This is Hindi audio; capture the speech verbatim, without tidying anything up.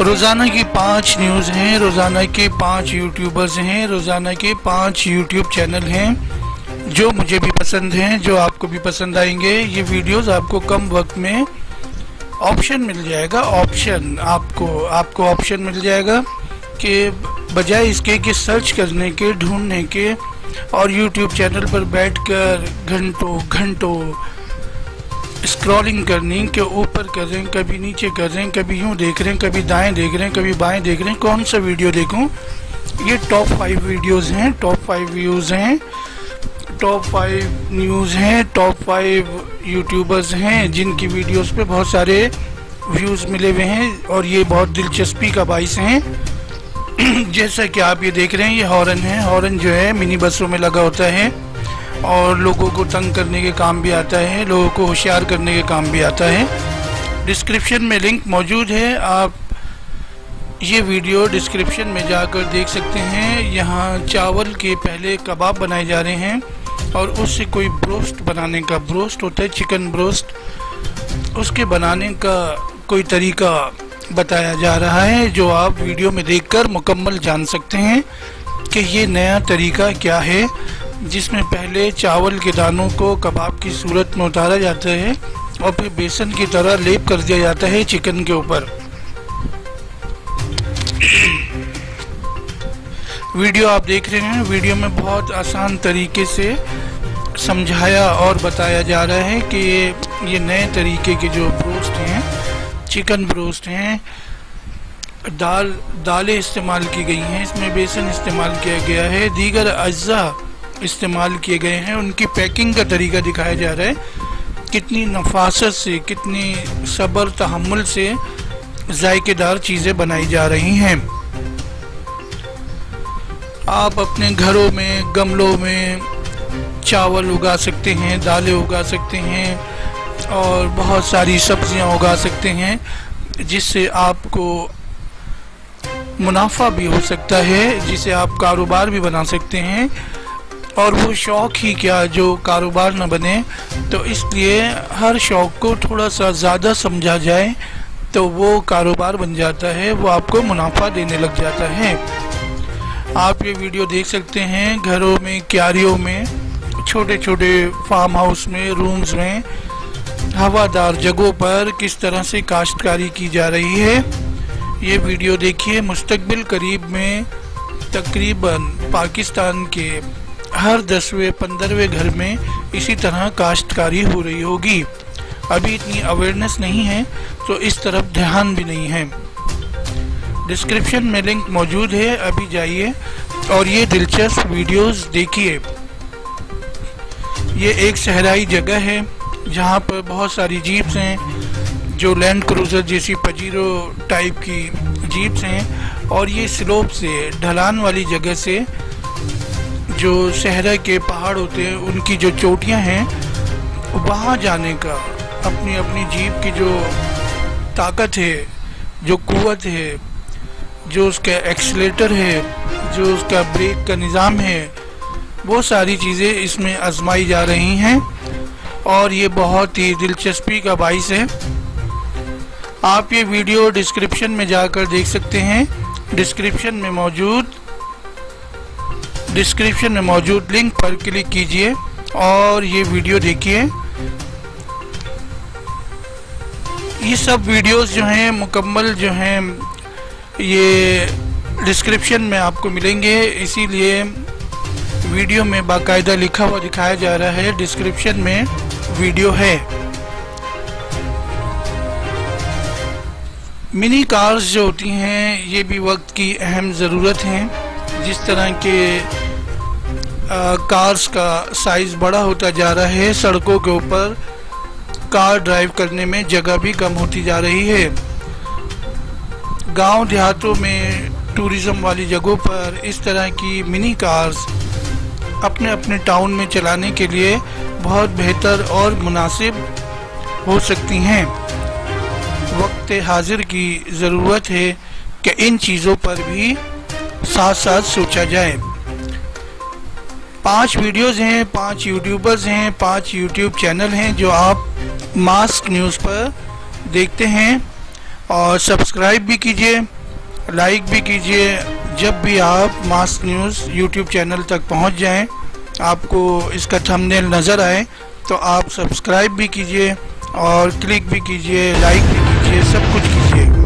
रोज़ाना की पांच न्यूज़ हैं, रोज़ाना के पांच यूट्यूबर्स हैं, रोज़ाना के पांच यूट्यूब चैनल हैं जो मुझे भी पसंद हैं, जो आपको भी पसंद आएंगे। ये वीडियोस आपको कम वक्त में ऑप्शन मिल जाएगा, ऑप्शन आपको आपको ऑप्शन मिल जाएगा कि बजाय इसके कि सर्च करने के, ढूंढने के और यूट्यूब चैनल पर बैठकर घंटों घंटों स्क्रॉलिंग करनी के ऊपर कर रहे हैं, कभी नीचे कर रहे हैं, कभी यूँ देख रहे हैं, कभी दाएं देख रहे हैं, कभी बाएं देख रहे हैं, कौन सा वीडियो देखूं। ये टॉप फाइव वीडियोस हैं, टॉप फाइव व्यूज़ हैं, टॉप फाइव न्यूज़ हैं, टॉप फाइव यूट्यूबर्स हैं जिनकी वीडियोस पे बहुत सारे व्यूज़ मिले हुए हैं और ये बहुत दिलचस्पी का बाइस हैं। जैसा कि आप ये देख रहे हैं, ये हॉर्न है। हॉर्न जो है मिनी बसों में लगा होता है और लोगों को तंग करने के काम भी आता है, लोगों को होशियार करने के काम भी आता है। डिस्क्रिप्शन में लिंक मौजूद है, आप ये वीडियो डिस्क्रिप्शन में जाकर देख सकते हैं। यहाँ चावल के पहले कबाब बनाए जा रहे हैं और उससे कोई ब्रोस्ट बनाने का, ब्रोस्ट होता है चिकन ब्रोस्ट, उसके बनाने का कोई तरीका बताया जा रहा है जो आप वीडियो में देखकर मुकम्मल जान सकते हैं कि ये नया तरीका क्या है, जिसमें पहले चावल के दानों को कबाब की सूरत में उतारा जाता है और फिर बेसन की तरह लेप कर दिया जाता है चिकन के ऊपर। वीडियो आप देख रहे हैं, वीडियो में बहुत आसान तरीके से समझाया और बताया जा रहा है कि ये नए तरीके के जो ब्रोस्ट हैं, चिकन ब्रोस्ट हैं, दाल दालें इस्तेमाल की गई हैं, इसमें बेसन इस्तेमाल किया गया है, दीगर अज्जा इस्तेमाल किए गए हैं, उनकी पैकिंग का तरीका दिखाया जा रहा है। कितनी नफासत से, कितनी सब्र तहम्मुल से जायकेदार चीज़ें बनाई जा रही हैं। आप अपने घरों में, गमलों में चावल उगा सकते हैं, दालें उगा सकते हैं और बहुत सारी सब्जियां उगा सकते हैं, जिससे आपको मुनाफा भी हो सकता है, जिसे आप कारोबार भी बना सकते हैं। और वो शौक़ ही क्या जो कारोबार न बने, तो इसलिए हर शौक़ को थोड़ा सा ज़्यादा समझा जाए तो वो कारोबार बन जाता है, वो आपको मुनाफा देने लग जाता है। आप ये वीडियो देख सकते हैं, घरों में, क्यारियों में, छोटे छोटे फार्म हाउस में, रूम्स में, हवादार जगहों पर किस तरह से काश्तकारी की जा रही है। ये वीडियो देखिए, मुस्तकबिल करीब में तकरीबन पाकिस्तान के हर दसवें पंद्रहवें घर में इसी तरह काश्तकारी हो रही होगी। अभी इतनी अवेयरनेस नहीं है तो इस तरफ ध्यान भी नहीं है। डिस्क्रिप्शन में लिंक मौजूद है, अभी जाइए और ये दिलचस्प वीडियोस देखिए। ये एक सहराई जगह है जहाँ पर बहुत सारी जीप्स हैं, जो लैंड क्रूज़र जैसी पजीरो टाइप की जीप्स हैं, और ये स्लोप से, ढलान वाली जगह से, जो सहरा के पहाड़ होते हैं उनकी जो चोटियाँ हैं वहाँ जाने का अपनी अपनी जीप की जो ताकत है, जो कुव्वत है, जो उसका एक्सीलेटर है, जो उसका ब्रेक का निज़ाम है, वो सारी चीज़ें इसमें आजमाई जा रही हैं और ये बहुत ही दिलचस्पी का बाइस है। आप ये वीडियो डिस्क्रिप्शन में जाकर देख सकते हैं। डिस्क्रिप्शन में मौजूद डिस्क्रिप्शन में मौजूद लिंक पर क्लिक कीजिए और ये वीडियो देखिए। ये सब वीडियोस जो हैं मुकम्मल जो हैं ये डिस्क्रिप्शन में आपको मिलेंगे, इसीलिए वीडियो में बाकायदा लिखा हुआ दिखाया जा रहा है। डिस्क्रिप्शन में वीडियो है। मिनी कार्स जो होती हैं ये भी वक्त की अहम ज़रूरत हैं। जिस तरह के आ, कार्स का साइज़ बड़ा होता जा रहा है, सड़कों के ऊपर कार ड्राइव करने में जगह भी कम होती जा रही है। गांव देहातों में, टूरिज़म वाली जगहों पर इस तरह की मिनी कार्स अपने अपने टाउन में चलाने के लिए बहुत बेहतर और मुनासिब हो सकती हैं। वक्त हाजिर की ज़रूरत है कि इन चीज़ों पर भी साथ साथ सोचा जाए। पांच वीडियोज़ हैं, पांच यूट्यूबर्स हैं, पांच यूट्यूब चैनल हैं जो आप मास्क न्यूज़ पर देखते हैं और सब्सक्राइब भी कीजिए, लाइक भी कीजिए। जब भी आप मास्क न्यूज़ यूट्यूब चैनल तक पहुंच जाएं, आपको इसका थंबनेल नज़र आए तो आप सब्सक्राइब भी कीजिए और क्लिक भी कीजिए, लाइक भी कीजिए, सब कुछ कीजिए।